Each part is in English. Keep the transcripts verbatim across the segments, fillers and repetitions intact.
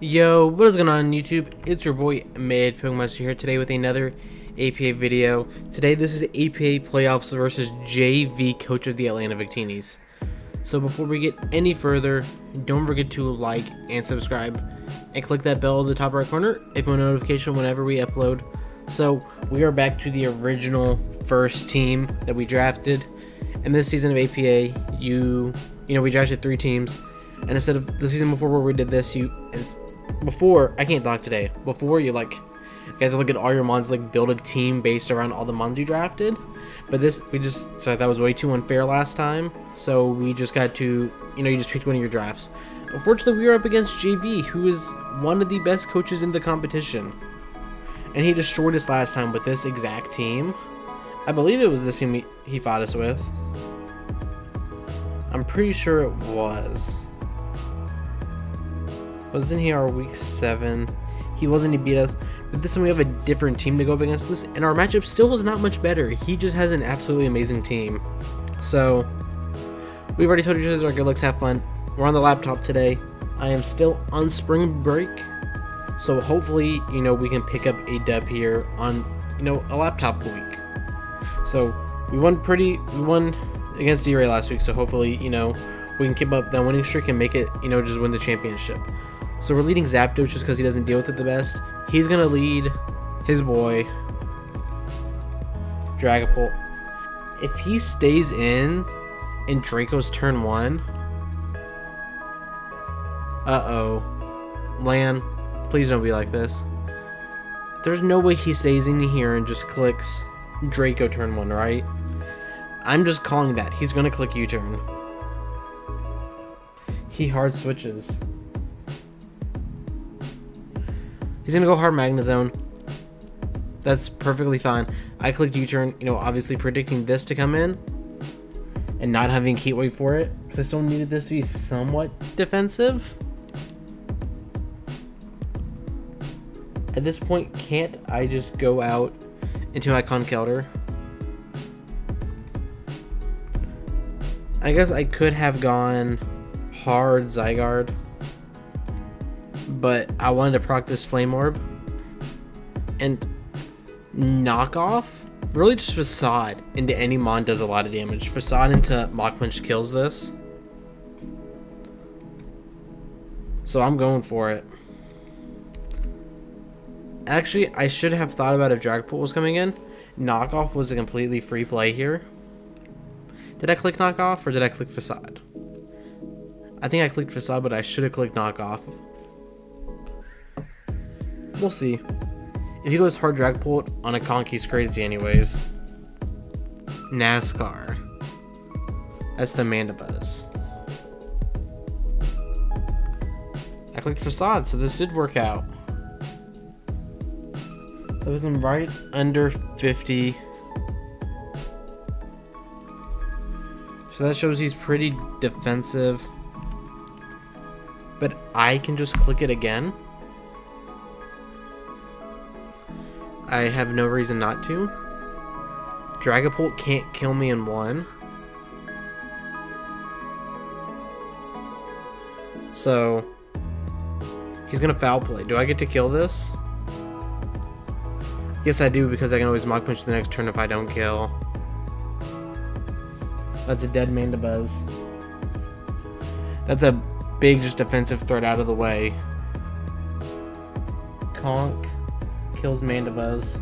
Yo, what is going on YouTube? It's your boy MidPokeMaster here today with another A P A video. Today this is A P A playoffs versus J V, coach of the Atlanta Victinis. So before we get any further, don't forget to like and subscribe and click that bell in the top right corner if you want a notification whenever we upload. So we are back to the original first team that we drafted. In this season of A P A, you you know we drafted three teams, and instead of the season before where we did this, you before I can't talk today. Before you like you guys look at all your mons, like build a team based around all the mons you drafted. But this we just so that was way too unfair last time, so we just got to you know you just picked one of your drafts. Unfortunately, we were up against J V, who is one of the best coaches in the competition, and he destroyed us last time with this exact team. I believe it was this team he, he fought us with. I'm pretty sure it was. Wasn't he our week seven? He wasn't, he beat us. But this time we have a different team to go up against this, and our matchup still is not much better. He just has an absolutely amazing team. So, we've already told each other our good looks, have fun. We're on the laptop today. I am still on spring break. So hopefully, you know, we can pick up a dub here on, you know, a laptop week. So, we won pretty, we won against D Ray last week, so hopefully, you know, we can keep up that winning streak and make it, you know, just win the championship. So we're leading Zapdos just because he doesn't deal with it the best. He's going to lead his boy, Dragapult. If he stays in in Draco's turn one, uh-oh. Lan, please don't be like this. There's no way he stays in here and just clicks Draco turn one, right? I'm just calling that. He's going to click U-turn. He hard switches. He's gonna go hard Magnezone. That's perfectly fine. I clicked U-turn, you know, obviously predicting this to come in and not having heat wave for it, because I still needed this to be somewhat defensive. At this point, can't I just go out into my Conkeldurr? I guess I could have gone hard Zygarde, but I wanted to proc this Flame Orb and knockoff really just Facade into any mon does a lot of damage. Facade into Mach Punch kills this, so I'm going for it. Actually, I should have thought about if Dragapult was coming in. Knockoff was a completely free play here. Did I click knockoff or did I click Facade? I think I clicked Facade, but I should have clicked knockoff. We'll see. If he goes hard Dragapult on a Conk, he's crazy anyways. NASCAR. That's the Mandibuzz. I clicked Facade, so this did work out. So it was right under fifty. So that shows he's pretty defensive. But I can just click it again. I have no reason not to. Dragapult can't kill me in one. So he's gonna foul play. Do I get to kill this? Yes, I do, because I can always Mach Punch the next turn if I don't kill. That's a dead Mandibuzz. That's a big just defensive threat out of the way. Conk kills Mandibuzz.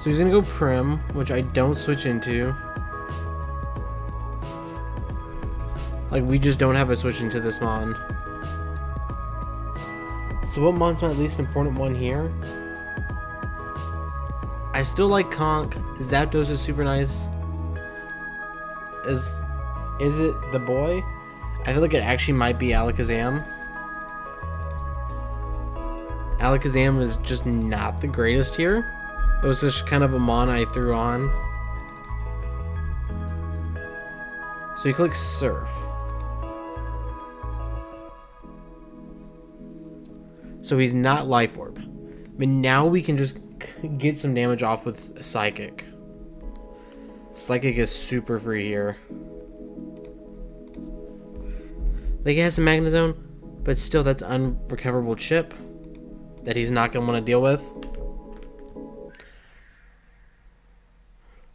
So he's gonna go Prim, which I don't switch into. Like, we just don't have a switch into this mon. So what mon's my least important one here? I still like Conk. Zapdos is super nice. Is is it the boy? I feel like it actually might be Alakazam. Alakazam is just not the greatest here. It was just kind of a mon I threw on. So you click Surf. So he's not Life Orb. But now we can just get some damage off with Psychic. Psychic is super free here. Like, it has a Magnezone, but still, that's unrecoverable chip that he's not going to want to deal with.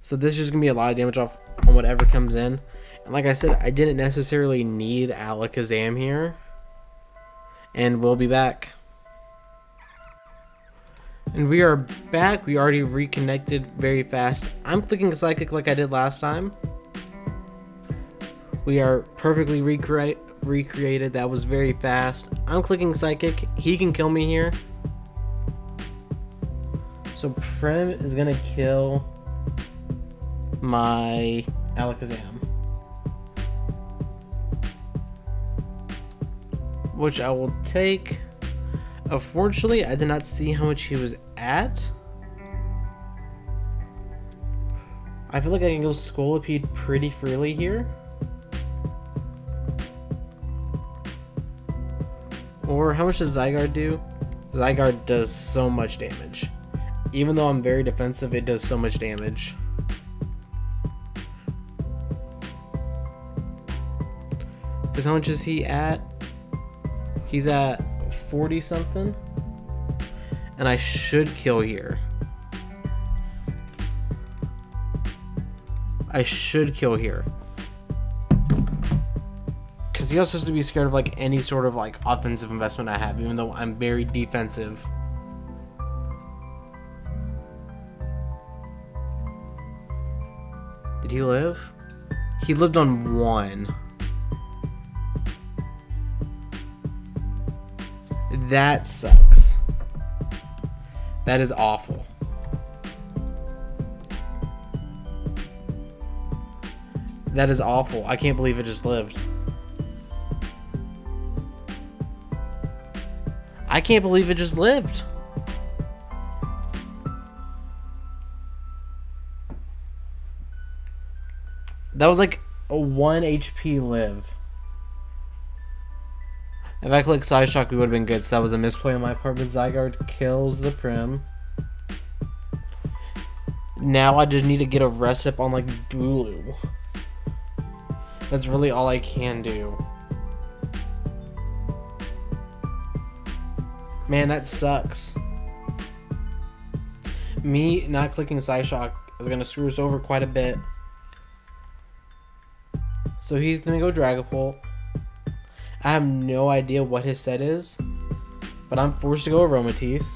So this is going to be a lot of damage off on whatever comes in. And like I said, I didn't necessarily need Alakazam here. And we'll be back. And we are back. We already reconnected very fast. I'm clicking Psychic like I did last time. We are perfectly recreate recreated. That was very fast. I'm clicking Psychic. He can kill me here. So Prem is going to kill my Alakazam, which I will take. Unfortunately, I did not see how much he was at. I feel like I can go Scolipede pretty freely here. Or how much does Zygarde do? Zygarde does so much damage. Even though I'm very defensive, it does so much damage. Because how much is he at? He's at forty something, and I should kill here. I should kill here, because he also has to be scared of like any sort of like offensive investment I have, even though I'm very defensive. Did he live? He lived on one. That sucks. That is awful. That is awful. I can't believe it just lived. I can't believe it just lived. That was like a one H P live. If I clicked Psyshock, we would have been good, so that was a misplay on my part, but Zygarde kills the Prim. Now I just need to get a rest up on, like, Bulu. That's really all I can do. Man, that sucks. Me not clicking Psyshock is going to screw us over quite a bit. So he's going to go Dragapult. I have no idea what his set is, but I'm forced to go Aromatisse.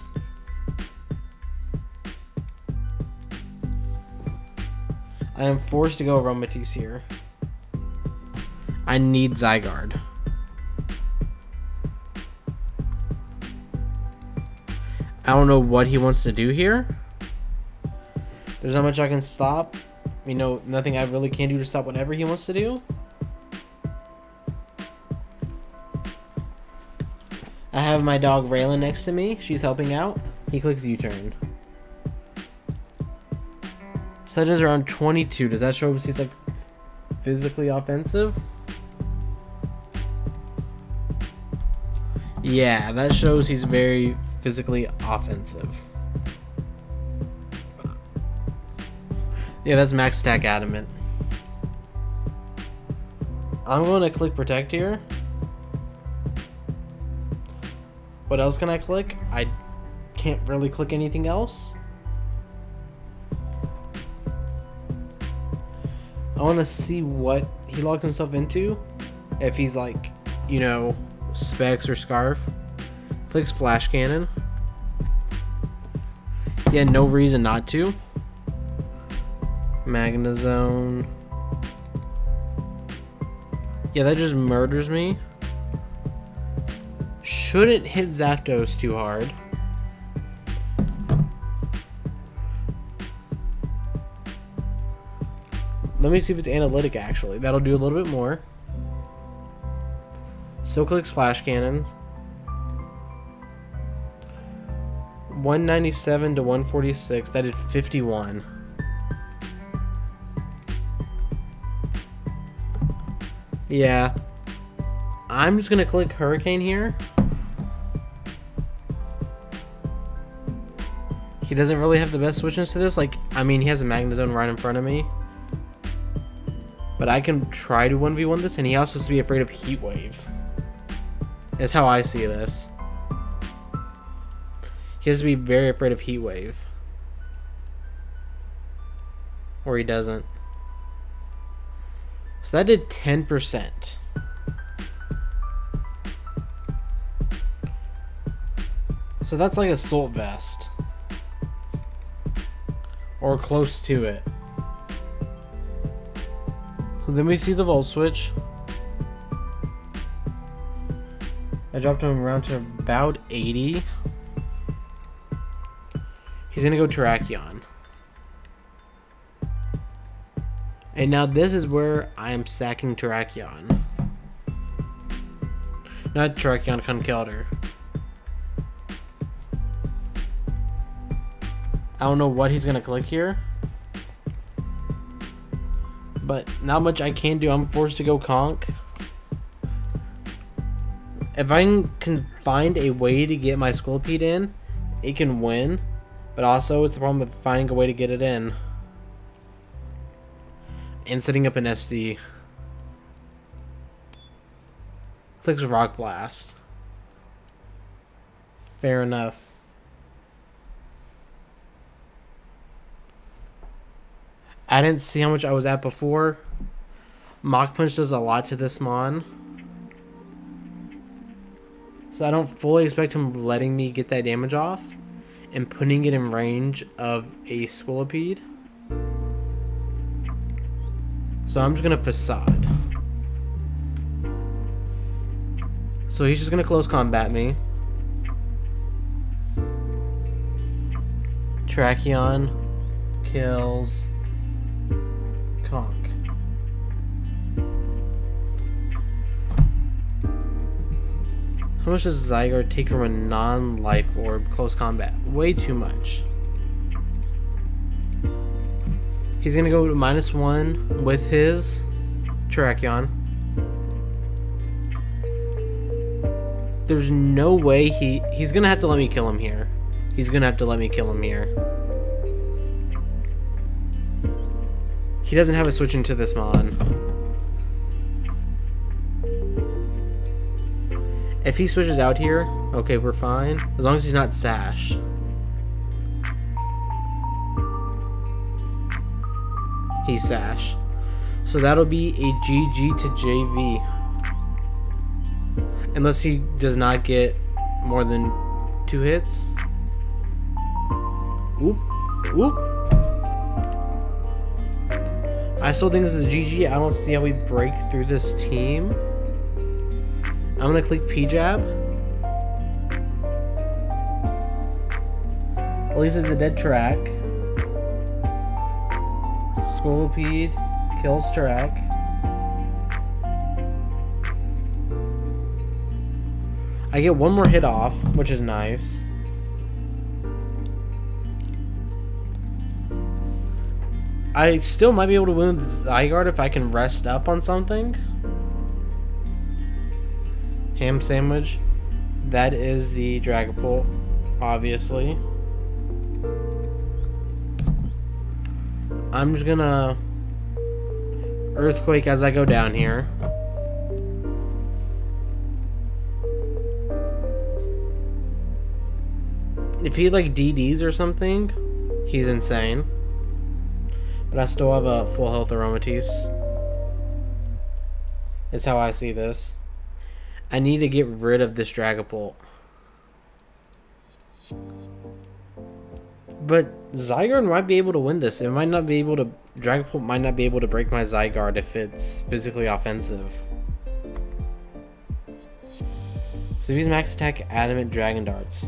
I am forced to go Aromatisse here. I need Zygarde. I don't know what he wants to do here. There's not much I can stop. You know, nothing I really can do to stop whatever he wants to do. I have my dog Raylan next to me. She's helping out. He clicks U-turn. So that is around twenty-two. Does that show if he's like physically offensive? Yeah, that shows he's very physically offensive. Yeah, that's max attack adamant. I'm going to click protect here. What else can I click? I can't really click anything else. I want to see what he locked himself into. If he's like, you know, specs or scarf. Clicks flash cannon. Yeah, no reason not to. Magnezone. Yeah, that just murders me. Shouldn't hit Zapdos too hard. Let me see if it's analytic actually. That'll do a little bit more. Still clicks flash cannon. one ninety-seven to one forty-six. That did fifty-one. Yeah. I'm just gonna click Hurricane here. He doesn't really have the best switches to this. Like, I mean, he has a Magnezone right in front of me. But I can try to one v one this, and he also has to be afraid of Heat Wave. That's how I see this. He has to be very afraid of Heat Wave. Or he doesn't. So that did ten percent. So that's like Assault Vest. Or close to it. So then we see the Volt Switch. I dropped him around to about eighty. He's gonna go Terrakion. And now this is where I am sacking Terrakion. Not Terrakion, Conkeldurr. I don't know what he's gonna click here. But not much I can do. I'm forced to go Conk. If I can find a way to get my Scolipede in, it can win. But also, it's the problem of finding a way to get it in. And setting up an S D. Clicks Rock Blast. Fair enough. I didn't see how much I was at before. Mach Punch does a lot to this mon. So I don't fully expect him letting me get that damage off. And putting it in range of a Scolipede. So I'm just going to Facade. So he's just going to close combat me. Terrakion kills Conk. How much does Zygarde take from a non-life orb close combat? Way too much. He's gonna go to minus one with his Terrakion. There's no way he he's gonna have to let me kill him here. He's gonna have to let me kill him here. He doesn't have a switch into this mon. If he switches out here, okay, we're fine. As long as he's not Sash. He's Sash. So that'll be a G G to J V. Unless he does not get more than two hits. Oop. Oop. I still think this is G G. I don't see how we break through this team. I'm gonna click P-Jab. At least it's a dead track. Scolipede kills Terrak. I get one more hit off, which is nice. I still might be able to win with Zygarde if I can rest up on something. Ham sandwich. That is the Dragapult, obviously. I'm just gonna Earthquake as I go down here. If he like D Ds or something, he's insane. But I still have a full health Aromatisse. That's how I see this. I need to get rid of this Dragapult. But Zygarde might be able to win this. It might not be able to... Dragapult might not be able to break my Zygarde if it's physically offensive. So he's max attack Adamant Dragon Darts.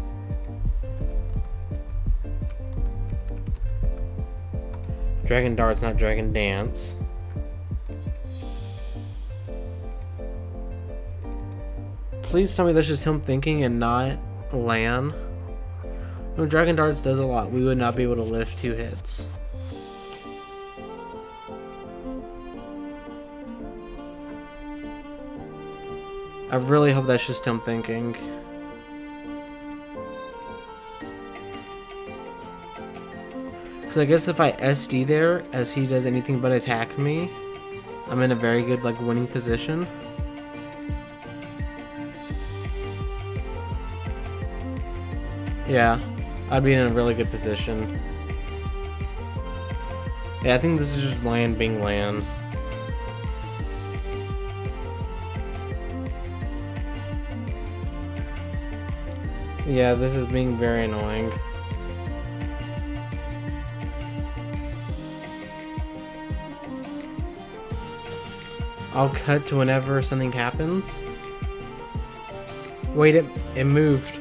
Dragon Darts, not Dragon Dance. Please tell me that's just him thinking and not Lan. No, Dragon Darts does a lot. We would not be able to lift two hits. I really hope that's just him thinking. Because I guess if I S D there, as he does anything but attack me, I'm in a very good like winning position. Yeah, I'd be in a really good position. Yeah, I think this is just land being land. Yeah, this is being very annoying. I'll cut to whenever something happens. Wait, it, it moved.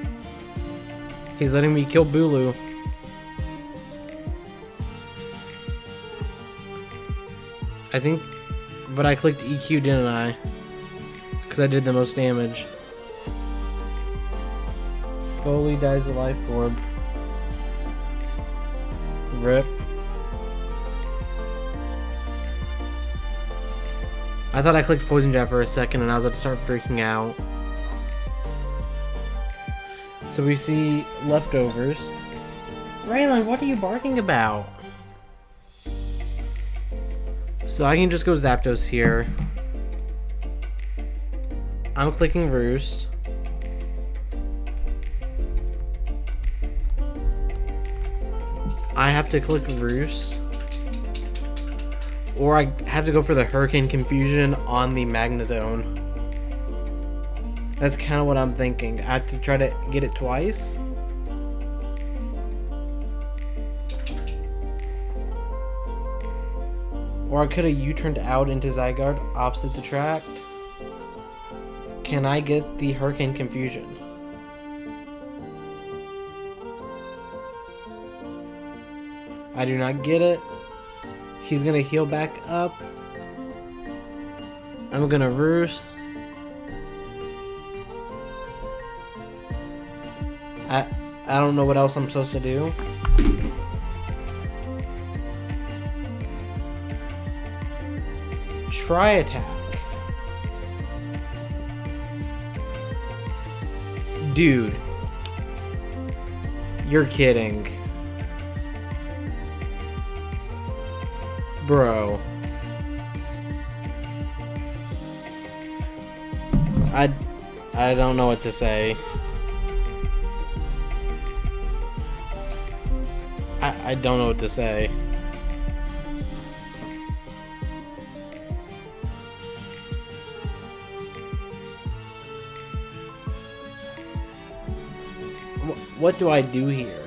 He's letting me kill Bulu. I think, but I clicked E Q, didn't I? Because I did the most damage. Slowly dies the life orb. Rip. I thought I clicked Poison Jab for a second and I was about to start freaking out. So we see leftovers. Raylan, what are you barking about? So I can just go Zapdos here. I'm clicking Roost. I have to click Roost. Or I have to go for the Hurricane Confusion on the Magnezone. That's kind of what I'm thinking. I have to try to get it twice. Or I could have U-turned out into Zygarde, opposite the track. Can I get the Hurricane Confusion? I do not get it. He's gonna heal back up. I'm gonna Roost. I I don't know what else I'm supposed to do. Try attack. Dude. You're kidding. Bro. I I don't know what to say. I, I don't know what to say. W what do I do here?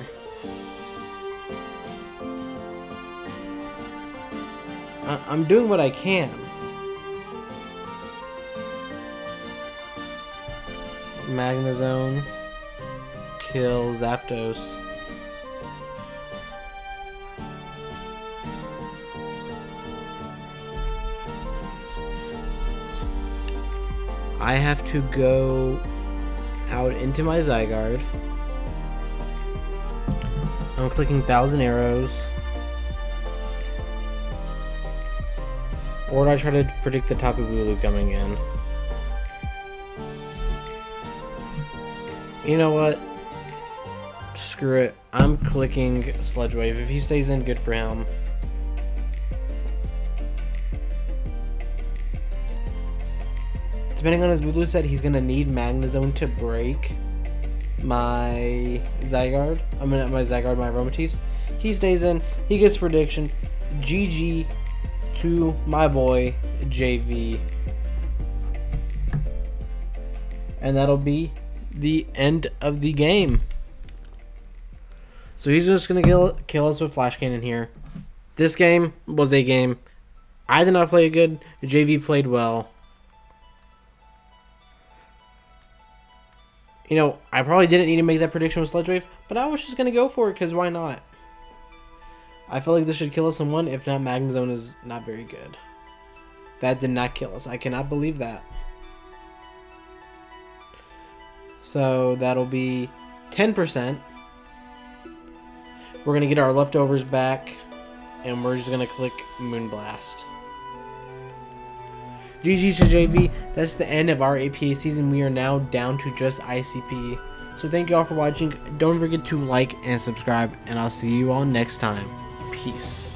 I'm doing what I can. Magnezone. Kill Zapdos. I have to go out into my Zygarde. I'm clicking Thousand Arrows. Or do I try to predict the Tapu Bulu coming in? You know what? Screw it. I'm clicking Sledge Wave. If he stays in, good for him. Depending on his Bulu set, he's gonna need Magnezone to break my Zygarde. I'm gonna my Zygarde, my Aromatisse. He stays in. He gets prediction. G G. To my boy J V, and that'll be the end of the game. So he's just gonna kill kill us with Flash Cannon here. This game was a game. I did not play good. J V played well. You know, I probably didn't need to make that prediction with Sledge Wave, but I was just gonna go for it because why not? I feel like this should kill us in one, if not Magnezone is not very good. That did not kill us. I cannot believe that. So that'll be ten percent. We're going to get our leftovers back, and we're just going to click Moonblast. G G to J V. That's the end of our A P A season. We are now down to just I C P. So thank you all for watching. Don't forget to like and subscribe, and I'll see you all next time. Peace.